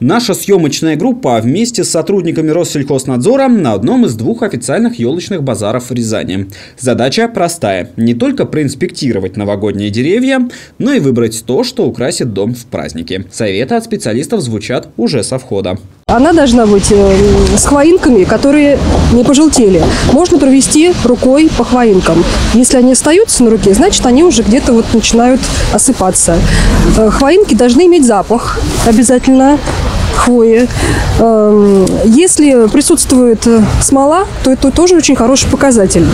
Наша съемочная группа вместе с сотрудниками Россельхознадзора на одном из двух официальных елочных базаров в Рязани. Задача простая – не только проинспектировать новогодние деревья, но и выбрать то, что украсит дом в празднике. Советы от специалистов звучат уже со входа. Она должна быть с хвоинками, которые не пожелтели. Можно провести рукой по хвоинкам. Если они остаются на руке, значит, они уже где-то вот начинают осыпаться. Хвоинки должны иметь запах обязательно. Хвои. Если присутствует смола, то это тоже очень хороший показатель,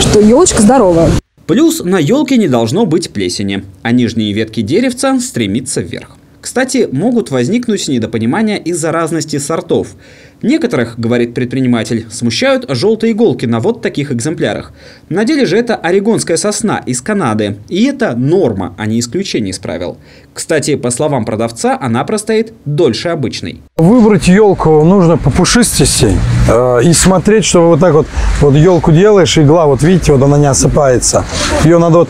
что елочка здорова. Плюс на елке не должно быть плесени, а нижние ветки деревца стремятся вверх. Кстати, могут возникнуть недопонимания из-за разности сортов. Некоторых, говорит предприниматель, смущают желтые иголки на вот таких экземплярах. На деле же это орегонская сосна из Канады. И это норма, а не исключение из правил. Кстати, по словам продавца, она простоит дольше обычной. Выбрать елку нужно по пушистости и смотреть, что вот так вот елку делаешь, игла, вот видите, вот она не осыпается. Ее надо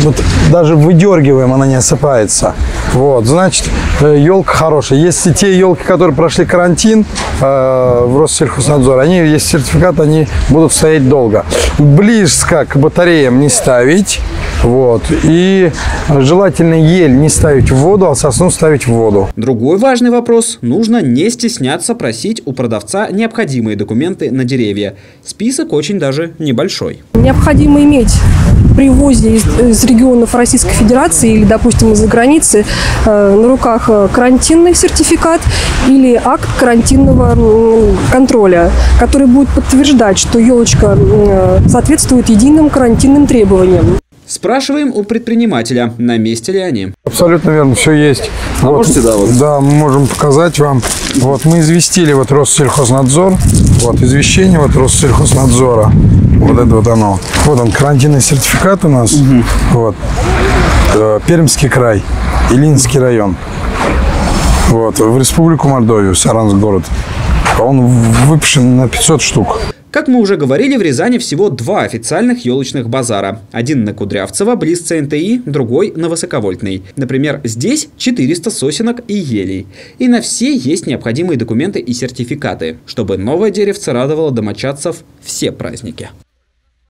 вот даже выдергиваем, она не осыпается. Вот, значит, елка хорошая. Если те елки, которые прошли карантин, в Россельхознадзор, они есть сертификат, они будут стоять долго. Близко к батареям не ставить, вот, и желательно ель не ставить в воду, а сосну ставить в воду. Другой важный вопрос. Нужно не стесняться просить у продавца необходимые документы на деревья. Список очень даже небольшой. Необходимо иметь при ввозе из регионов Российской Федерации или, допустим, из-за границы на руках карантинный сертификат или акт карантинного контроля, который будет подтверждать, что елочка соответствует единым карантинным требованиям. Спрашиваем у предпринимателя, на месте ли они. Абсолютно верно, все есть. А вот, можете, да, вот? Да, мы можем показать вам. Вот мы известили вот Россельхознадзор, вот извещение вот Россельхознадзора. Вот это вот оно. Вот он, карантинный сертификат у нас. Угу. Вот. Пермский край, Ильинский район. Вот. В республику Мордовию, Саранск город. Он выпущен на 500 штук. Как мы уже говорили, в Рязани всего два официальных елочных базара. Один на Кудрявцево, близ ЦНТИ, другой на Высоковольтной. Например, здесь 400 сосенок и елей. И на все есть необходимые документы и сертификаты, чтобы новое деревце радовало домочадцев все праздники.